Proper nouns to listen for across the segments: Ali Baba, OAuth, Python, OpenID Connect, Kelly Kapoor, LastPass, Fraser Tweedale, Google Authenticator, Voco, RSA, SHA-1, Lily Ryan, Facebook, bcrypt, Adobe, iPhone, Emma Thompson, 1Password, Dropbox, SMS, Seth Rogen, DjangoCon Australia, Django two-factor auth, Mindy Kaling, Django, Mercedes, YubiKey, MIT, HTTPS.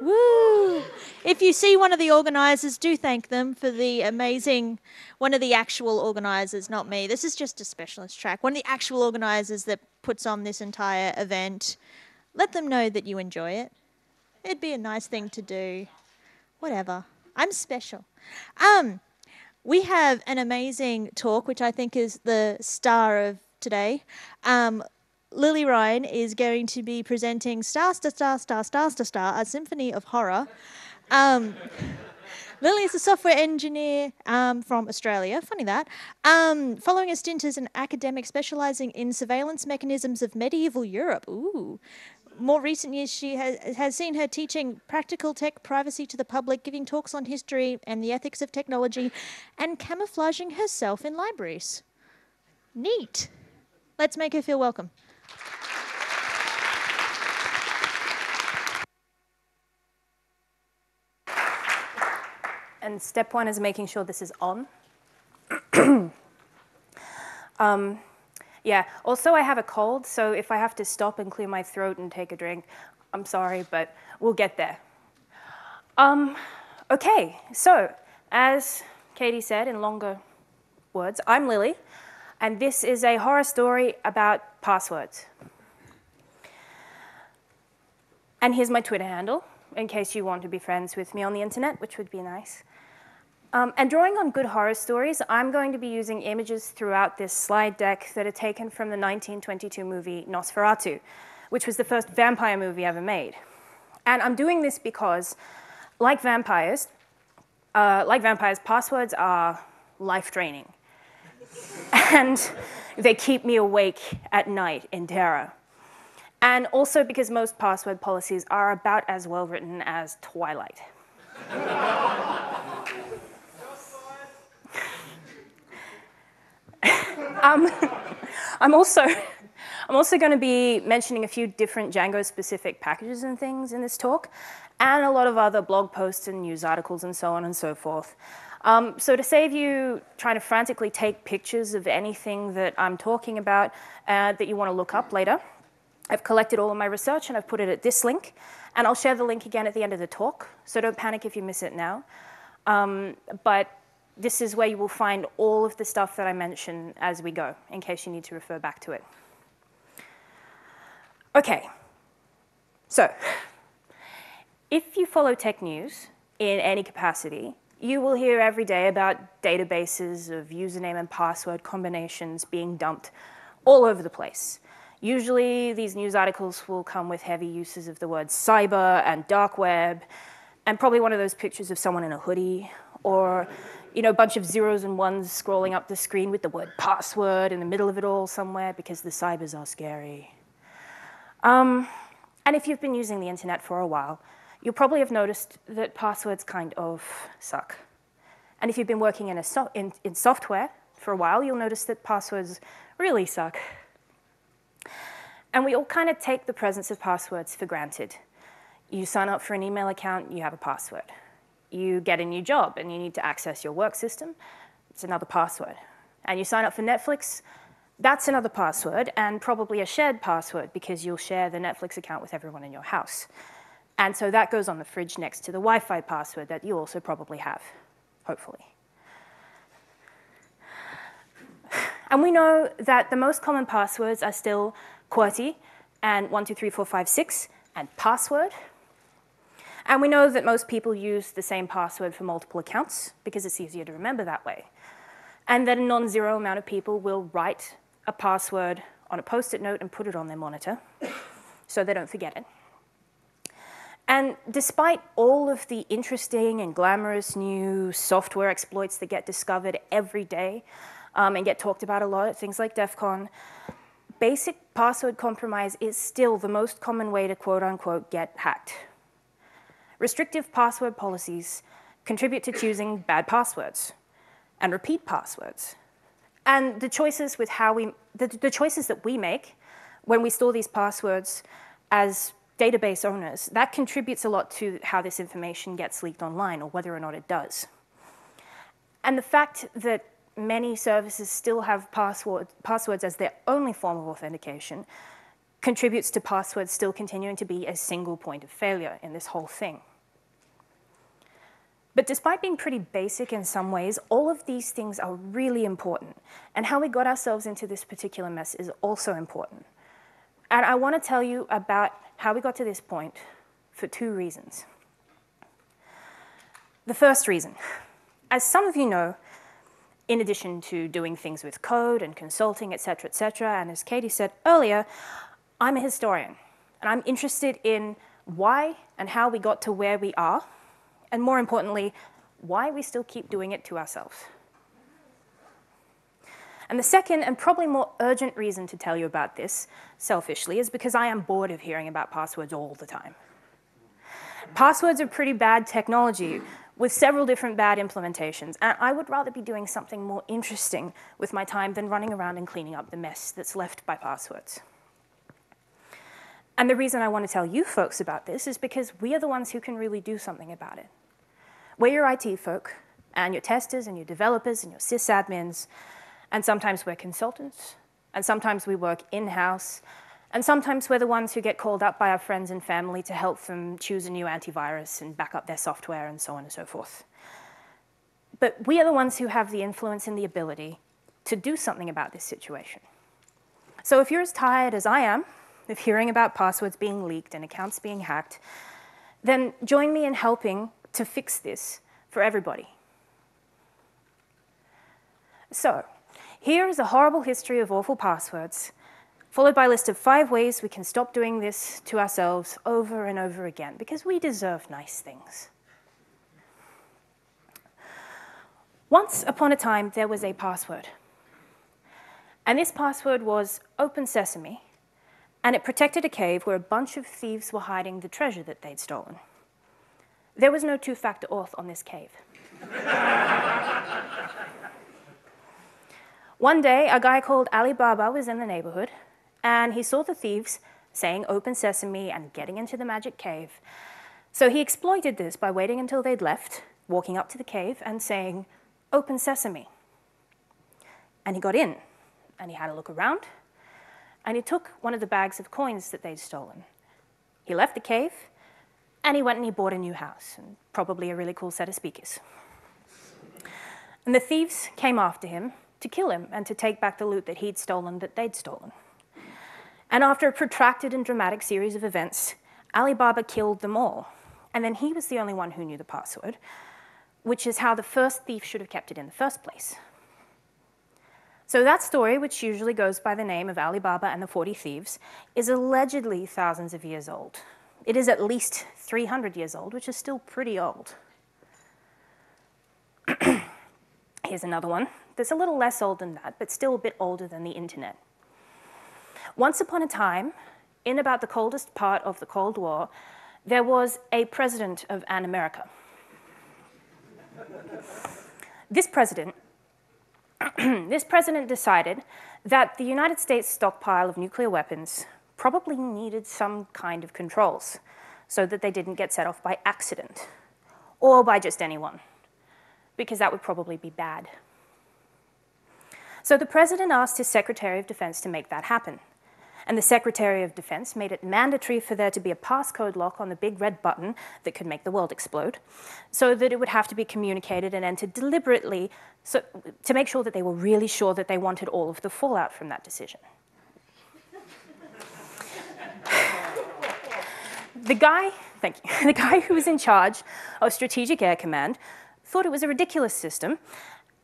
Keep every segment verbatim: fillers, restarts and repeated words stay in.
Woo! If you see one of the organisers, do thank them for the amazing, one of the actual organisers, not me. This is just a specialist track. One of the actual organisers that puts on this entire event. Let them know that you enjoy it. It'd be a nice thing to do. Whatever. I'm special. Um, we have an amazing talk, which I think is the star of today. Um, Lily Ryan is going to be presenting Star, Star, Star, Star, Star, Star, Star, A Symphony of Horror. Um, Lily is a software engineer um, from Australia, funny that. Um, following a stint as an academic specialising in surveillance mechanisms of medieval Europe. Ooh. More recent years, she has, has seen her teaching practical tech privacy to the public, giving talks on history and the ethics of technology, and camouflaging herself in libraries. Neat. Let's make her feel welcome. And step one is making sure this is on. um, yeah, also I have a cold, so if I have to stop and clear my throat and take a drink, I'm sorry, but we'll get there. Um, okay, so as Katie said in longer words, I'm Lily, and this is a horror story about passwords. And here's my Twitter handle, in case you want to be friends with me on the internet, which would be nice. Um, and drawing on good horror stories, I'm going to be using images throughout this slide deck that are taken from the nineteen twenty-two movie Nosferatu, which was the first vampire movie ever made. And I'm doing this because, like vampires, uh, like vampires, passwords are life-draining. And they keep me awake at night in terror. And also because most password policies are about as well written as Twilight. um, I'm also, I'm also going to be mentioning a few different Django-specific packages and things in this talk, and a lot of other blog posts and news articles and so on and so forth. Um, so to save you trying to frantically take pictures of anything that I'm talking about uh, that you want to look up later, I've collected all of my research and I've put it at this link, and I'll share the link again at the end of the talk, so don't panic if you miss it now. Um, but this is where you will find all of the stuff that I mention as we go, in case you need to refer back to it. Okay, so if you follow tech news in any capacity, you will hear every day about databases of username and password combinations being dumped all over the place. Usually, these news articles will come with heavy uses of the words cyber and dark web, and probably one of those pictures of someone in a hoodie, or you know, a bunch of zeros and ones scrolling up the screen with the word password in the middle of it all somewhere, because the cybers are scary. Um, and if you've been using the internet for a while, you'll probably have noticed that passwords kind of suck. And if you've been working in, a so in, in software for a while, you'll notice that passwords really suck. And we all kind of take the presence of passwords for granted. You sign up for an email account, you have a password. You get a new job and you need to access your work system, it's another password. And you sign up for Netflix, that's another password, and probably a shared password because you'll share the Netflix account with everyone in your house. And so that goes on the fridge next to the Wi-Fi password that you also probably have, hopefully. And we know that the most common passwords are still QWERTY and one two three four five six and password. And we know that most people use the same password for multiple accounts because it's easier to remember that way. And that a non-zero amount of people will write a password on a post-it note and put it on their monitor so they don't forget it. And despite all of the interesting and glamorous new software exploits that get discovered every day um, and get talked about a lot at things like DEF CON, basic password compromise is still the most common way to quote-unquote get hacked. Restrictive password policies contribute to choosing bad passwords and repeat passwords. And the choices, with how we, the, the choices that we make when we store these passwords as database owners, that contributes a lot to how this information gets leaked online, or whether or not it does. And the fact that many services still have password, passwords as their only form of authentication contributes to passwords still continuing to be a single point of failure in this whole thing. But despite being pretty basic in some ways, all of these things are really important. And how we got ourselves into this particular mess is also important. And I want to tell you about how we got to this point for two reasons. The first reason, as some of you know, in addition to doing things with code and consulting, et cetera, et cetera, and as Katie said earlier, I'm a historian. And I'm interested in why and how we got to where we are. And more importantly, why we still keep doing it to ourselves. And the second and probably more urgent reason to tell you about this, selfishly, is because I am bored of hearing about passwords all the time. Passwords are pretty bad technology with several different bad implementations, and I would rather be doing something more interesting with my time than running around and cleaning up the mess that's left by passwords. And the reason I want to tell you folks about this is because we are the ones who can really do something about it. We're your I T folk, and your testers, and your developers, and your sysadmins, and sometimes we're consultants, and sometimes we work in-house, and sometimes we're the ones who get called up by our friends and family to help them choose a new antivirus and back up their software, and so on and so forth. But we are the ones who have the influence and the ability to do something about this situation. So if you're as tired as I am of hearing about passwords being leaked and accounts being hacked, then join me in helping to fix this for everybody. So here is a horrible history of awful passwords, followed by a list of five ways we can stop doing this to ourselves over and over again, because we deserve nice things. Once upon a time, there was a password. And this password was open sesame. And it protected a cave where a bunch of thieves were hiding the treasure that they'd stolen. There was no two-factor auth on this cave. One day, a guy called Ali Baba was in the neighborhood, and he saw the thieves saying open sesame and getting into the magic cave. So he exploited this by waiting until they'd left, walking up to the cave and saying, open sesame. And he got in, and he had a look around, and he took one of the bags of coins that they'd stolen. He left the cave, and he went and he bought a new house, and probably a really cool set of speakers. And the thieves came after him to kill him and to take back the loot that he'd stolen that they'd stolen. And after a protracted and dramatic series of events, Ali Baba killed them all. And then he was the only one who knew the password, which is how the first thief should have kept it in the first place. So that story, which usually goes by the name of Ali Baba and the forty Thieves, is allegedly thousands of years old. It is at least three hundred years old, which is still pretty old. Here's another one that's a little less old than that, but still a bit older than the internet. Once upon a time, in about the coldest part of the Cold War, there was a president of an America. This president This president decided that the United States stockpile of nuclear weapons probably needed some kind of controls so that they didn't get set off by accident or by just anyone, because that would probably be bad. So the president asked his Secretary of Defense to make that happen. And the Secretary of Defense made it mandatory for there to be a passcode lock on the big red button that could make the world explode, so that it would have to be communicated and entered deliberately so, to make sure that they were really sure that they wanted all of the fallout from that decision. The guy, thank you, the guy who was in charge of Strategic Air Command thought it was a ridiculous system,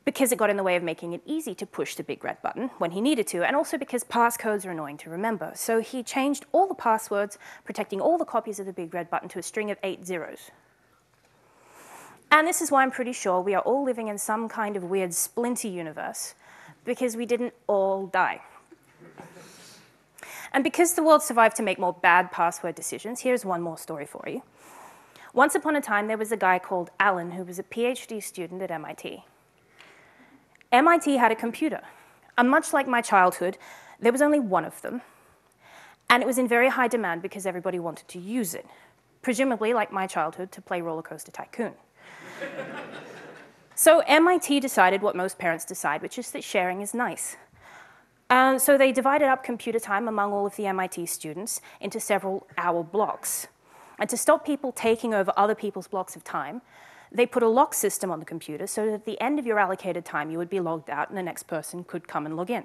because it got in the way of making it easy to push the big red button when he needed to, and also because passcodes are annoying to remember. So he changed all the passwords, protecting all the copies of the big red button to a string of eight zeros. And this is why I'm pretty sure we are all living in some kind of weird splinter universe, because we didn't all die. And because the world survived to make more bad password decisions, here's one more story for you. Once upon a time, there was a guy called Alan who was a PhD student at M I T. M I T had a computer, and much like my childhood, there was only one of them, and it was in very high demand because everybody wanted to use it, presumably, like my childhood, to play Roller Coaster Tycoon. So M I T decided what most parents decide, which is that sharing is nice. Um, so they divided up computer time among all of the M I T students into several hour blocks. And to stop people taking over other people's blocks of time, they put a lock system on the computer so that at the end of your allocated time, you would be logged out and the next person could come and log in.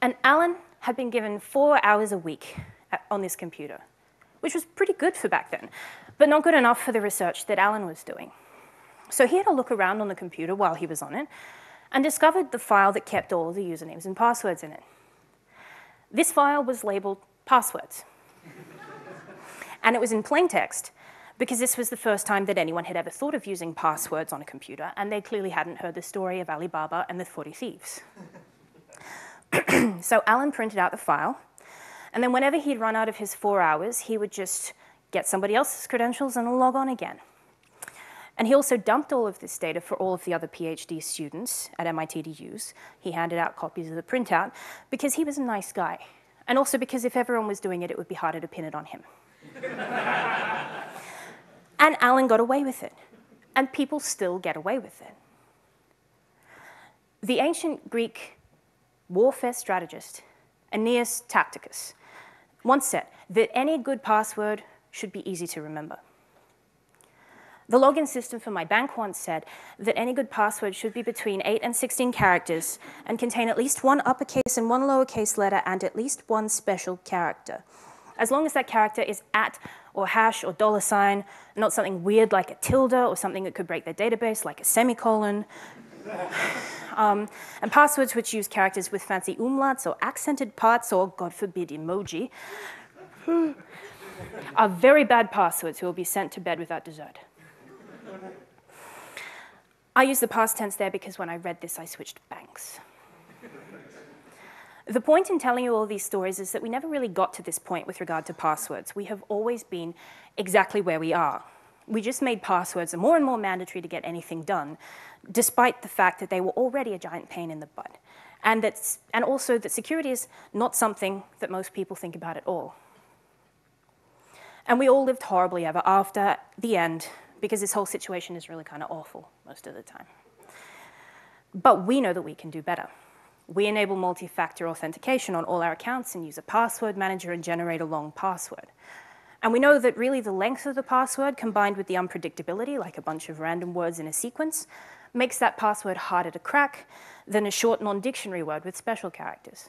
And Alan had been given four hours a week at, on this computer, which was pretty good for back then, but not good enough for the research that Alan was doing. So he had a look around on the computer while he was on it and discovered the file that kept all of the usernames and passwords in it. This file was labeled passwords. And it was in plain text, because this was the first time that anyone had ever thought of using passwords on a computer, and they clearly hadn't heard the story of Ali Baba and the forty thieves. So Alan printed out the file, and then whenever he'd run out of his four hours, he would just get somebody else's credentials and log on again. And he also dumped all of this data for all of the other PhD students at M I T to use. He handed out copies of the printout because he was a nice guy, and also because if everyone was doing it, it would be harder to pin it on him. And Alan got away with it, and people still get away with it. The ancient Greek warfare strategist Aeneas Tacticus once said that any good password should be easy to remember. The login system for my bank once said that any good password should be between eight and sixteen characters and contain at least one uppercase and one lowercase letter and at least one special character, as long as that character is at or hash or dollar sign, not something weird like a tilde or something that could break their database like a semicolon. um, and passwords which use characters with fancy umlauts or accented parts or, God forbid, emoji are very bad passwords who will be sent to bed without dessert. I use the past tense there because when I read this, I switched banks. The point in telling you all these stories is that we never really got to this point with regard to passwords. We have always been exactly where we are. We just made passwords more and more mandatory to get anything done, despite the fact that they were already a giant pain in the butt. And, that's, and also that security is not something that most people think about at all. And we all lived horribly ever after the end, because this whole situation is really kind of awful most of the time. But we know that we can do better. We enable multi-factor authentication on all our accounts and use a password manager and generate a long password. And we know that really the length of the password combined with the unpredictability, like a bunch of random words in a sequence, makes that password harder to crack than a short non-dictionary word with special characters.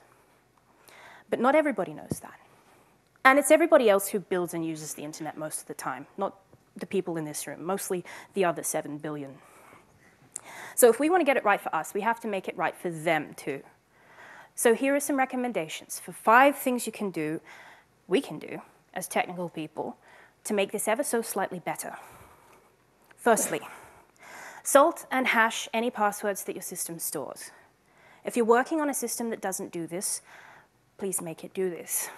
But not everybody knows that. And it's everybody else who builds and uses the internet most of the time, not the people in this room, mostly the other seven billion. So if we want to get it right for us, we have to make it right for them too. So here are some recommendations for five things you can do, we can do, as technical people, to make this ever so slightly better. Firstly, salt and hash any passwords that your system stores. If you're working on a system that doesn't do this, please make it do this.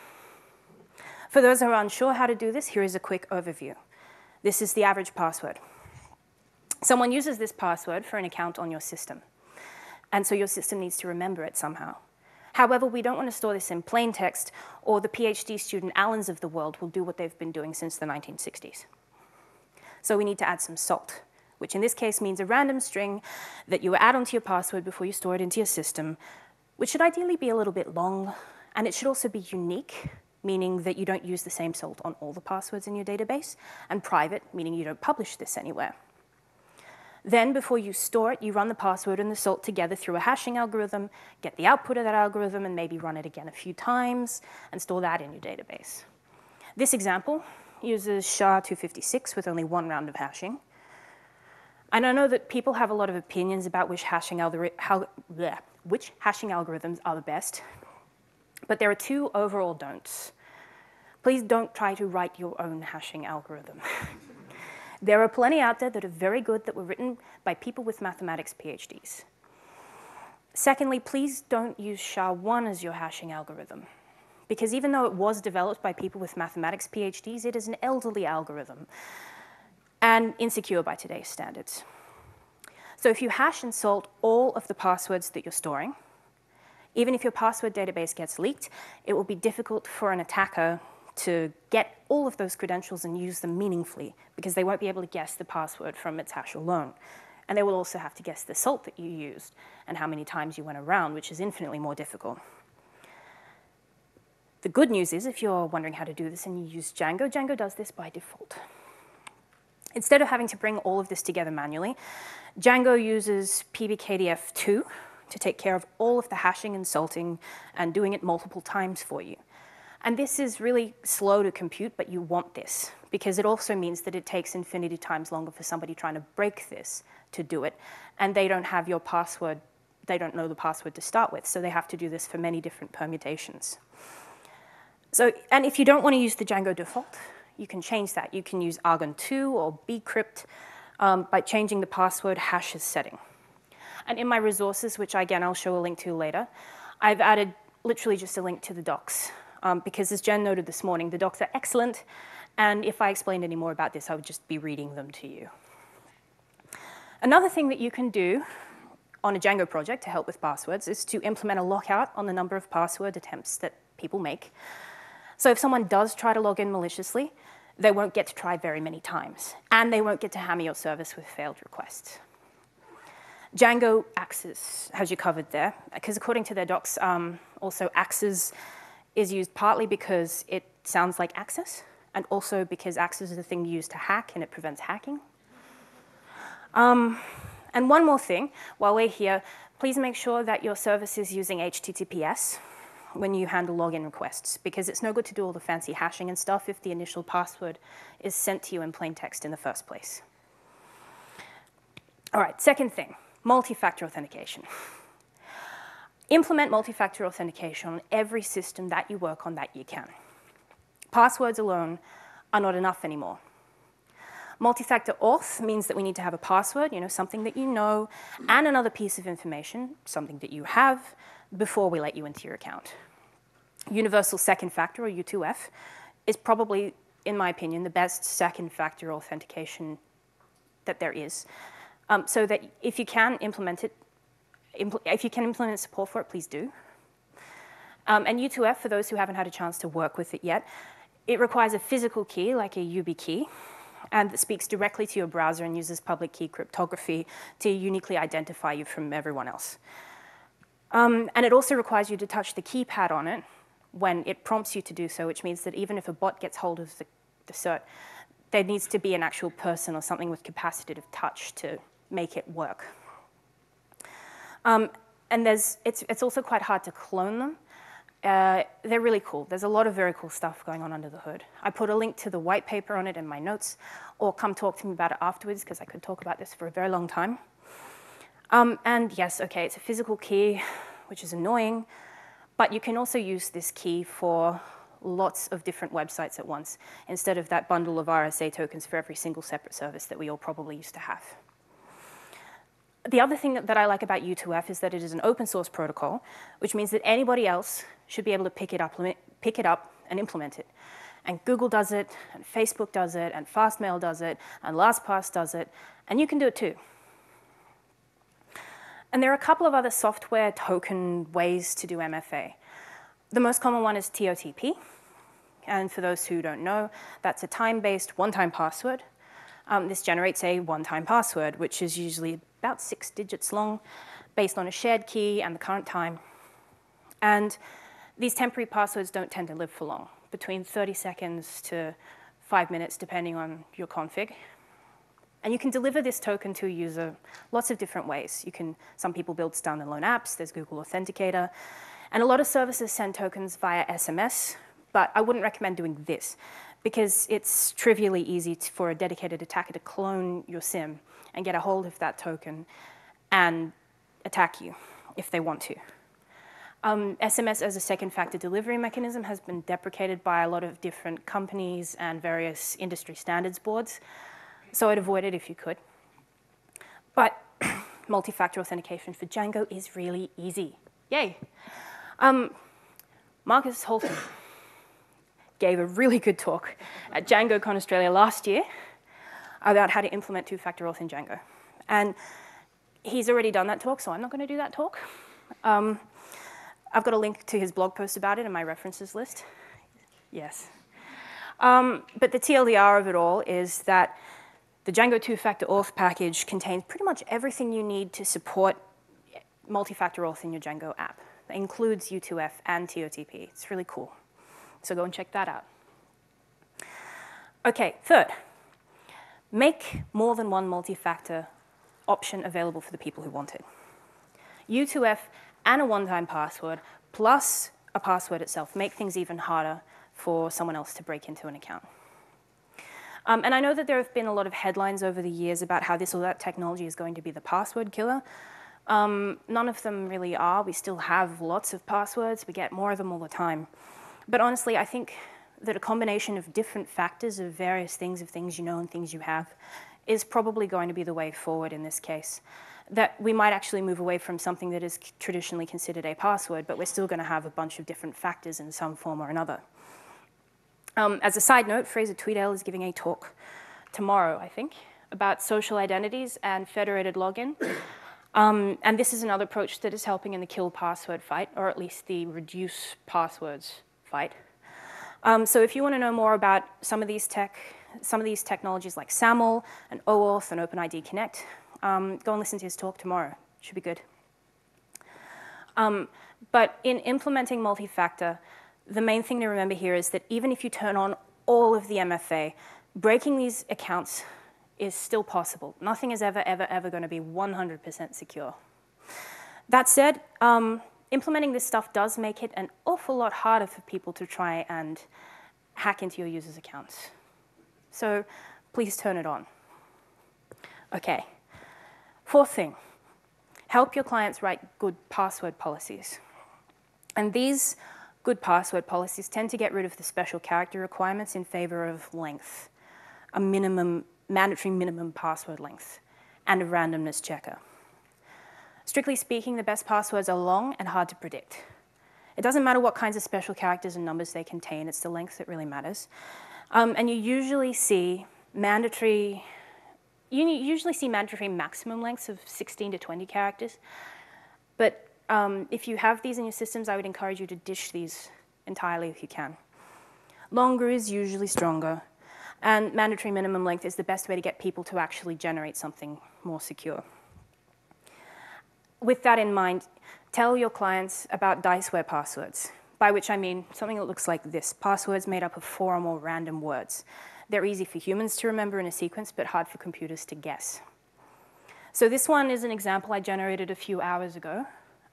For those who are unsure how to do this, here is a quick overview. This is the average password. Someone uses this password for an account on your system, and so your system needs to remember it somehow. However, we don't want to store this in plain text, or the PhD student Allens of the world will do what they've been doing since the nineteen sixties. So we need to add some salt, which in this case means a random string that you add onto your password before you store it into your system, which should ideally be a little bit long, and it should also be unique, meaning that you don't use the same salt on all the passwords in your database, and private, meaning you don't publish this anywhere. Then, before you store it, you run the password and the salt together through a hashing algorithm, get the output of that algorithm, and maybe run it again a few times, and store that in your database. This example uses S H A two fifty-six with only one round of hashing. And I know that people have a lot of opinions about which hashing, how, bleh, which hashing algorithms are the best, but there are two overall don'ts. Please don't try to write your own hashing algorithm. There are plenty out there that are very good that were written by people with mathematics PhDs. Secondly, please don't use S H A one as your hashing algorithm, because even though it was developed by people with mathematics PhDs, it is an elderly algorithm and insecure by today's standards. So if you hash and salt all of the passwords that you're storing, even if your password database gets leaked, it will be difficult for an attacker to get all of those credentials and use them meaningfully, because they won't be able to guess the password from its hash alone. And they will also have to guess the salt that you used and how many times you went around, which is infinitely more difficult. The good news is, if you're wondering how to do this and you use Django, Django does this by default. Instead of having to bring all of this together manually, Django uses P B K D F two to take care of all of the hashing and salting and doing it multiple times for you. And this is really slow to compute, but you want this, because it also means that it takes infinity times longer for somebody trying to break this to do it, and they don't have your password, they don't know the password to start with, so they have to do this for many different permutations. So, and if you don't want to use the Django default, you can change that. You can use Argon two or bcrypt um, by changing the password hashes setting. And in my resources, which again I'll show a link to later, I've added literally just a link to the docs. Um, because as Jen noted this morning, the docs are excellent. And if I explained any more about this, I would just be reading them to you. Another thing that you can do on a Django project to help with passwords is to implement a lockout on the number of password attempts that people make. So if someone does try to log in maliciously, they won't get to try very many times. And they won't get to hammer your service with failed requests. Django Axes has you covered there, because according to their docs, um, also Axes is used partly because it sounds like access, and also because Axes is the thing used to hack, and it prevents hacking. Um, and one more thing, while we're here, please make sure that your service is using H T T P S when you handle login requests, because it's no good to do all the fancy hashing and stuff if the initial password is sent to you in plain text in the first place. All right, second thing. Multi-factor authentication. Implement multi-factor authentication on every system that you work on that you can. Passwords alone are not enough anymore. Multi-factor auth means that we need to have a password, you know, something that you know, and another piece of information, something that you have, before we let you into your account. Universal second factor, or U two F, is probably, in my opinion, the best second factor authentication that there is. Um, so that if you can implement it, impl if you can implement support for it, please do. Um, and U two F, for those who haven't had a chance to work with it yet, it requires a physical key, like a YubiKey, and that speaks directly to your browser and uses public key cryptography to uniquely identify you from everyone else. Um, and it also requires you to touch the keypad on it when it prompts you to do so, which means that even if a bot gets hold of the, the cert, there needs to be an actual person or something with capacitive touch to make it work. Um, and there's, it's, it's also quite hard to clone them. Uh, they're really cool. There's a lot of very cool stuff going on under the hood. I put a link to the white paper on it in my notes, or come talk to me about it afterwards, because I could talk about this for a very long time. Um, and yes, okay, it's a physical key, which is annoying, but you can also use this key for lots of different websites at once, instead of that bundle of R S A tokens for every single separate service that we all probably used to have. The other thing that, that I like about U two F is that it is an open source protocol, which means that anybody else should be able to pick it up, pick it up and implement it. And Google does it, and Facebook does it, and Fastmail does it, and LastPass does it, and you can do it too. And there are a couple of other software token ways to do M F A. The most common one is T O T P. And for those who don't know, that's a time-based one-time password. Um, this generates a one-time password, which is usually about six digits long, based on a shared key and the current time. And these temporary passwords don't tend to live for long, between thirty seconds to five minutes, depending on your config. And you can deliver this token to a user lots of different ways. You can, some people build standalone apps. There's Google Authenticator. And a lot of services send tokens via S M S, but I wouldn't recommend doing this, because it's trivially easy to, for a dedicated attacker to clone your SIM and get a hold of that token and attack you if they want to. Um, S M S as a second factor delivery mechanism has been deprecated by a lot of different companies and various industry standards boards. So I'd avoid it if you could. But multi-factor authentication for Django is really easy. Yay. Um, Marcus Holton gave a really good talk at DjangoCon Australia last year about how to implement two-factor auth in Django. And he's already done that talk, so I'm not going to do that talk. Um, I've got a link to his blog post about it in my references list. Yes. Um, but the T L D R of it all is that The Django two-factor auth package contains pretty much everything you need to support multi-factor auth in your Django app. It includes U two F and T O T P. It's really cool. So go and check that out. Okay, third, make more than one multi-factor option available for the people who want it. U two F and a one-time password plus a password itself make things even harder for someone else to break into an account. Um, and I know that there have been a lot of headlines over the years about how this or that technology is going to be the password killer. Um, none of them really are. We still have lots of passwords. We get more of them all the time. But honestly, I think that a combination of different factors of various things, of things you know and things you have, is probably going to be the way forward in this case. That we might actually move away from something that is traditionally considered a password, but we're still going to have a bunch of different factors in some form or another. Um, as a side note, Fraser Tweedale is giving a talk tomorrow, I think, about social identities and federated login. Um, and this is another approach that is helping in the kill password fight, or at least the reduce passwords fight. Um, so if you want to know more about some of these tech, some of these technologies like SAML and OAuth and OpenID Connect, um, go and listen to his talk tomorrow. It should be good. Um, but in implementing multi-factor, the main thing to remember here is that even if you turn on all of the M F A, breaking these accounts is still possible. Nothing is ever, ever, ever going to be one hundred percent secure. That said, um, implementing this stuff does make it an awful lot harder for people to try and hack into your users' accounts. So please turn it on. Okay. Fourth thing, help your clients write good password policies. And these good password policies tend to get rid of the special character requirements in favor of length, a minimum, mandatory minimum password length, and a randomness checker. Strictly speaking, the best passwords are long and hard to predict. It doesn't matter what kinds of special characters and numbers they contain, it's the length that really matters. Um, and you usually see mandatory, you usually see mandatory maximum lengths of sixteen to twenty characters. But um, if you have these in your systems, I would encourage you to ditch these entirely if you can. Longer is usually stronger, and mandatory minimum length is the best way to get people to actually generate something more secure. With that in mind, tell your clients about diceware passwords, by which I mean something that looks like this, passwords made up of four or more random words. They're easy for humans to remember in a sequence, but hard for computers to guess. So this one is an example I generated a few hours ago.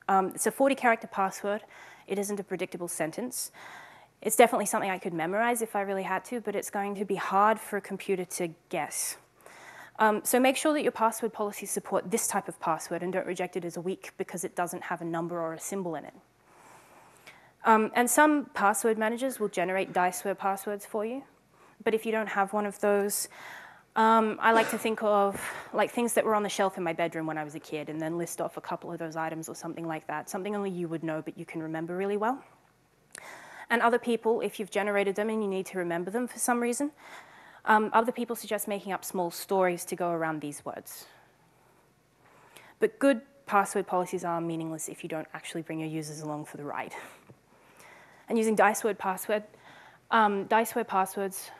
Um, it's a forty-character password. It isn't a predictable sentence. It's definitely something I could memorize if I really had to, but it's going to be hard for a computer to guess. Um, so make sure that your password policies support this type of password and don't reject it as a weak because it doesn't have a number or a symbol in it. Um, and some password managers will generate diceware passwords for you. But if you don't have one of those, um, I like to think of like things that were on the shelf in my bedroom when I was a kid and then list off a couple of those items or something like that, something only you would know but you can remember really well. And other people, if you've generated them and you need to remember them for some reason, Um, other people suggest making up small stories to go around these words. But good password policies are meaningless if you don't actually bring your users along for the ride. And using diceword password, um, diceword passwords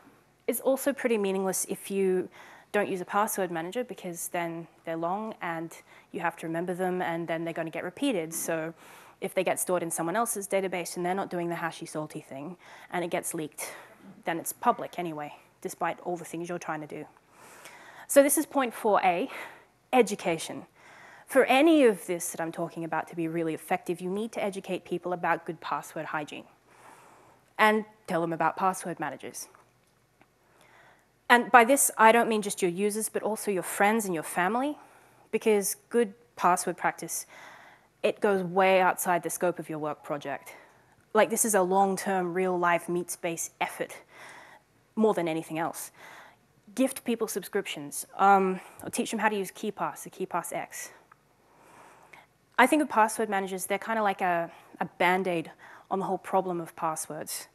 is also pretty meaningless if you don't use a password manager because then they're long and you have to remember them and then they're going to get repeated. So if they get stored in someone else's database and they're not doing the hashy salty thing and it gets leaked, then it's public anyway, despite all the things you're trying to do. So this is point four A, education. For any of this that I'm talking about to be really effective, you need to educate people about good password hygiene and tell them about password managers. And by this, I don't mean just your users, but also your friends and your family, because good password practice, it goes way outside the scope of your work project. Like this is a long-term, real-life, meat-based effort more than anything else. Gift people subscriptions, um, or teach them how to use KeePass, the KeePass X. I think of password managers, they're kind of like a, a Band-Aid on the whole problem of passwords.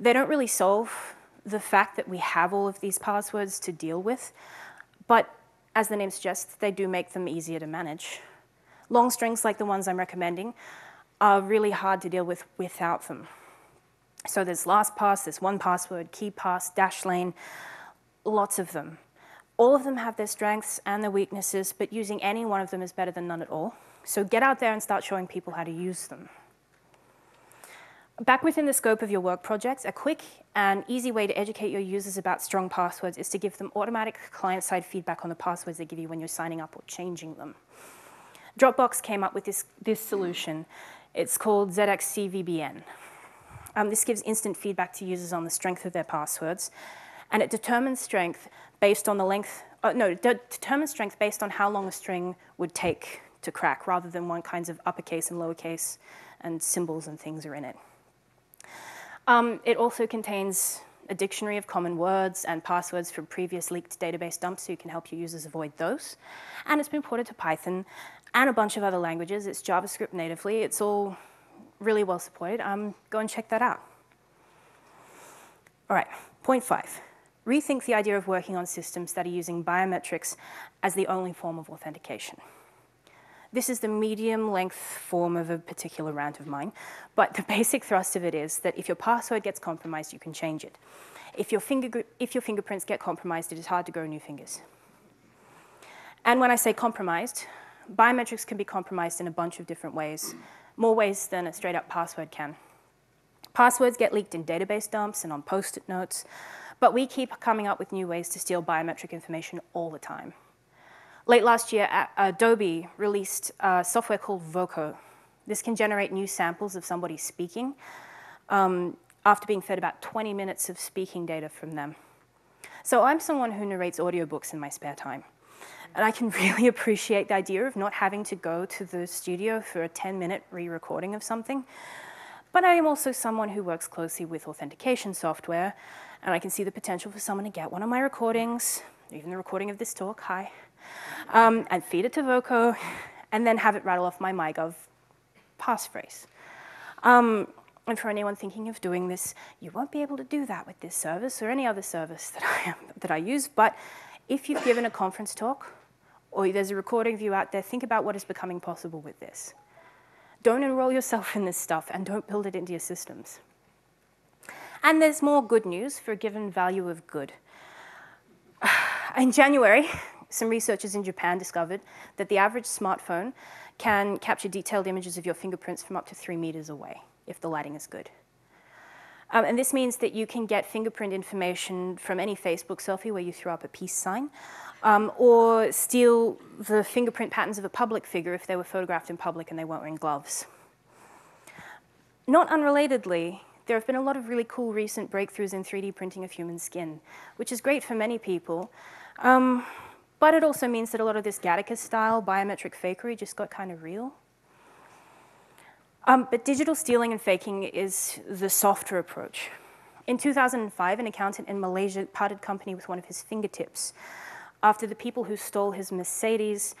They don't really solve the fact that we have all of these passwords to deal with, but as the name suggests, they do make them easier to manage. Long strings like the ones I'm recommending are really hard to deal with without them. So there's LastPass, there's one password, KeePass, dashlane, lots of them. All of them have their strengths and their weaknesses, but using any one of them is better than none at all. So get out there and start showing people how to use them. Back within the scope of your work projects, a quick and easy way to educate your users about strong passwords is to give them automatic client-side feedback on the passwords they give you when you're signing up or changing them. Dropbox came up with this, this solution. It's called Z X C V B N. Um, this gives instant feedback to users on the strength of their passwords, and it determines strength based on the length, uh, no, de determines strength based on how long a string would take to crack, rather than what kinds of uppercase and lowercase and symbols and things are in it. Um, it also contains a dictionary of common words and passwords from previous leaked database dumps, so you can help your users avoid those. And it's been ported to Python and a bunch of other languages. It's JavaScript natively. It's all really well supported. Um, go and check that out. All right, point five. Rethink the idea of working on systems that are using biometrics as the only form of authentication. This is the medium-length form of a particular rant of mine, but the basic thrust of it is that if your password gets compromised, you can change it. If your, finger, if your fingerprints get compromised, it is hard to grow new fingers. And when I say compromised, biometrics can be compromised in a bunch of different ways, more ways than a straight-up password can. Passwords get leaked in database dumps and on post-it notes, but we keep coming up with new ways to steal biometric information all the time. Late last year, Adobe released a software called Voco. This can generate new samples of somebody speaking um, after being fed about twenty minutes of speaking data from them. So I'm someone who narrates audiobooks in my spare time, and I can really appreciate the idea of not having to go to the studio for a ten-minute re-recording of something. But I am also someone who works closely with authentication software, and I can see the potential for someone to get one of my recordings, even the recording of this talk, hi, Um, and feed it to Voco, and then have it rattle off my MyGov passphrase. Um, and for anyone thinking of doing this, you won't be able to do that with this service or any other service that I, am, that I use, but if you've given a conference talk or there's a recording of you out there, think about what is becoming possible with this. Don't enroll yourself in this stuff, and don't build it into your systems. And there's more good news for a given value of good. In January, some researchers in Japan discovered that the average smartphone can capture detailed images of your fingerprints from up to three meters away, if the lighting is good. Um, and this means that you can get fingerprint information from any Facebook selfie where you throw up a peace sign, um, or steal the fingerprint patterns of a public figure if they were photographed in public and they weren't wearing gloves. Not unrelatedly, there have been a lot of really cool recent breakthroughs in three D printing of human skin, which is great for many people. Um, But it also means that a lot of this Gattaca-style biometric fakery just got kind of real. Um, but digital stealing and faking is the softer approach. In two thousand five, an accountant in Malaysia parted company with one of his fingertips after the people who stole his Mercedes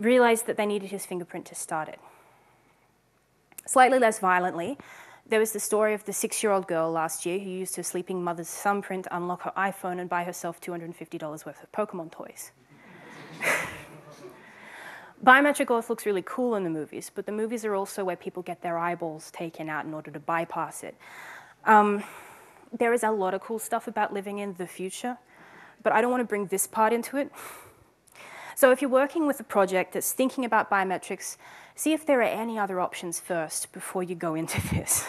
realized that they needed his fingerprint to start it. Slightly less violently, there was the story of the six-year-old girl last year who used her sleeping mother's thumbprint to unlock her iPhone and buy herself two hundred fifty dollars worth of Pokemon toys. Biometric auth looks really cool in the movies, but the movies are also where people get their eyeballs taken out in order to bypass it. Um, there is a lot of cool stuff about living in the future, but I don't want to bring this part into it. So if you're working with a project that's thinking about biometrics, see if there are any other options first before you go into this.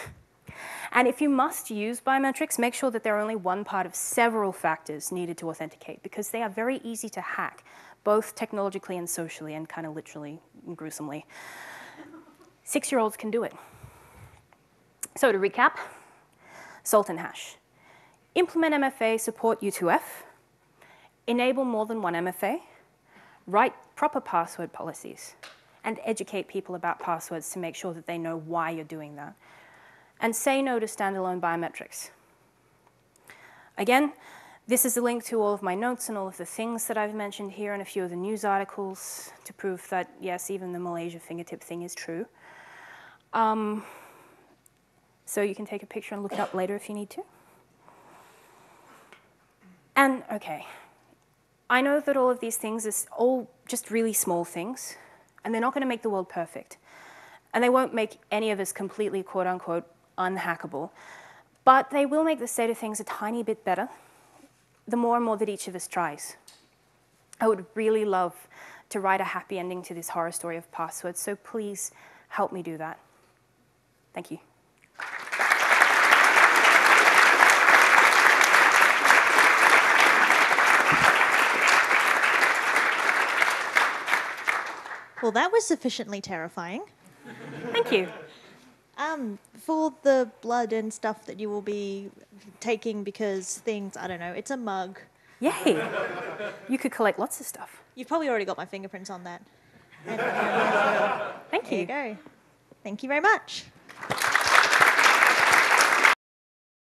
And if you must use biometrics, make sure that they're only one part of several factors needed to authenticate, because they are very easy to hack, both technologically and socially, and kind of literally and gruesomely. Six-year-olds can do it. So to recap, salt and hash. Implement M F A, support U two F. Enable more than one M F A. Write proper password policies, and educate people about passwords to make sure that they know why you're doing that. And say no to standalone biometrics. Again, this is a link to all of my notes and all of the things that I've mentioned here and a few of the news articles to prove that, yes, even the Malaysia fingertip thing is true. Um, so you can take a picture and look it up later if you need to. And okay, I know that all of these things is all just really small things, and they're not going to make the world perfect. And they won't make any of us completely, quote unquote, unhackable. But they will make the state of things a tiny bit better the more and more that each of us tries. I would really love to write a happy ending to this horror story of passwords, so please help me do that. Thank you. Well, that was sufficiently terrifying. Thank you. Um, for the blood and stuff that you will be taking because things, I don't know, it's a mug. Yay. You could collect lots of stuff. You've probably already got my fingerprints on that. Thank you. There you go. Thank you very much.